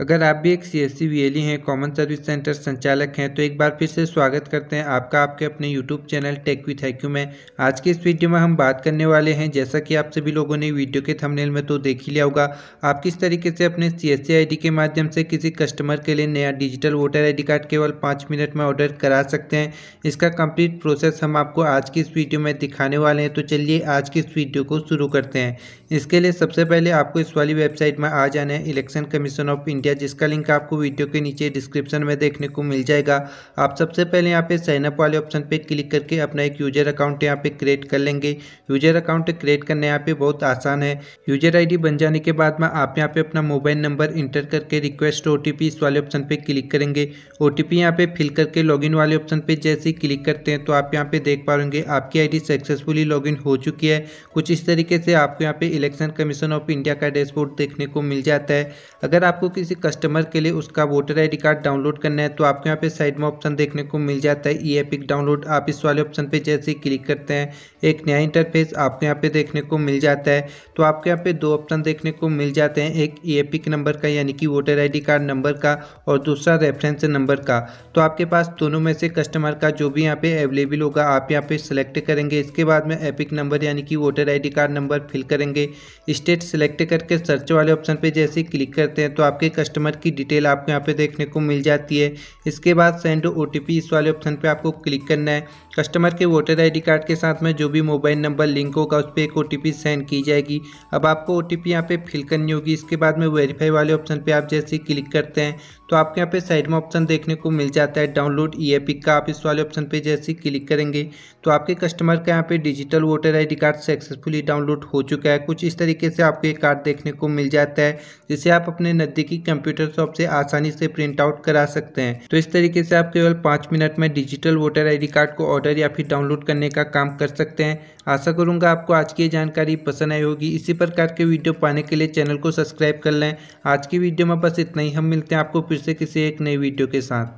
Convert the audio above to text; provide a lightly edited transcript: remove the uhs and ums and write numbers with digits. अगर आप भी एक CSC VLE हैं, कॉमन सर्विस सेंटर संचालक हैं, तो एक बार फिर से स्वागत करते हैं आपका आपके अपने यूट्यूब चैनल टेकवी थैंक यू में। आज के इस वीडियो में हम बात करने वाले हैं, जैसा कि आप सभी लोगों ने वीडियो के थंबनेल में तो देख ही लिया होगा, आप किस तरीके से अपने CSC ID के माध्यम से किसी कस्टमर के लिए नया डिजिटल वोटर ID कार्ड केवल 5 मिनट में ऑर्डर करा सकते हैं। इसका कंप्लीट प्रोसेस हम आपको आज की इस वीडियो में दिखाने वाले हैं, तो चलिए आज की इस वीडियो को शुरू करते हैं। इसके लिए सबसे पहले आपको इस वाली वेबसाइट में आ जाना है, इलेक्शन कमीशन ऑफ इंडिया, जिसका लिंक आपको वीडियो के नीचे डिस्क्रिप्शन में देखने को मिल जाएगा। आप सबसे पहले यहाँ पे साइन अप वाले ऑप्शन पे क्लिक करके अपना एक यूजर अकाउंट यहाँ पे क्रिएट कर लेंगे। यूजर अकाउंट क्रिएट करना यहाँ पे बहुत आसान है। यूजर आईडी बन जाने के बाद में आप यहाँ पे अपना मोबाइल नंबर इंटर करके रिक्वेस्ट OTP इस वाले ऑप्शन पे क्लिक करेंगे। OTP यहाँ पे फिल करके लॉगिन वाले ऑप्शन पे जैसे ही क्लिक करते हैं तो आप यहाँ पे देख पाएंगे आपकी आईडी सक्सेसफुली लॉगिन हो चुकी है। कुछ इस तरीके से आपको यहाँ पे इलेक्शन कमीशन ऑफ इंडिया का डैशबोर्ड देखने को मिल जाता है। अगर आपको किसी कस्टमर के लिए उसका वोटर आईडी कार्ड डाउनलोड करना है तो आपको यहाँ पे साइड में ऑप्शन देखने को मिल जाता है e-Epic डाउनलोड। आप इस वाले ऑप्शन पे जैसे ही क्लिक करते हैं एक नया इंटरफेस आपको यहाँ पे देखने को मिल जाता है। तो आपके यहाँ पे दो ऑप्शन देखने को मिल जाते हैं, एक e-Epic नंबर का यानी कि वोटर आईडी कार्ड नंबर का और दूसरा रेफरेंस नंबर का। तो आपके पास दोनों में से कस्टमर का जो भी यहाँ पे अवेलेबल होगा आप यहाँ पे सिलेक्ट करेंगे। इसके बाद में e-Epic नंबर यानी कि voter ID card number fill करेंगे। स्टेट सिलेक्ट करके सर्च वाले ऑप्शन पे जैसे ही क्लिक करते हैं तो आपके कस्टमर की डिटेल आपको यहाँ पे देखने को मिल जाती है। इसके बाद सेंड OTP इस वाले ऑप्शन पे आपको क्लिक करना है। कस्टमर के वोटर आईडी कार्ड के साथ में जो भी मोबाइल नंबर लिंक होगा उस पर एक OTP सेंड की जाएगी। अब आपको OTP यहाँ पे फिल करनी होगी। इसके बाद में वेरीफाई वाले ऑप्शन पे आप जैसे ही क्लिक करते हैं तो आपके यहाँ पे साइड में ऑप्शन देखने को मिल जाता है डाउनलोड e-Epic का। आप इस वाले ऑप्शन पे जैसे ही क्लिक करेंगे तो आपके कस्टमर का यहाँ पे digital voter ID card successfully download हो चुका है। कुछ इस तरीके से आपको ये कार्ड देखने को मिल जाता है, जिसे आप अपने नज़दीकी कंप्यूटर शॉप से आसानी से प्रिंट आउट करा सकते हैं। तो इस तरीके से आप केवल 5 मिनट में डिजिटल वोटर आईडी कार्ड को ऑर्डर या फिर डाउनलोड करने का काम कर सकते हैं। आशा करूँगा आपको आज की जानकारी पसंद आई होगी। इसी प्रकार के वीडियो पाने के लिए चैनल को सब्सक्राइब कर लें। आज की वीडियो में बस इतना ही, हम मिलते हैं आपको फिर से किसी एक नई वीडियो के साथ।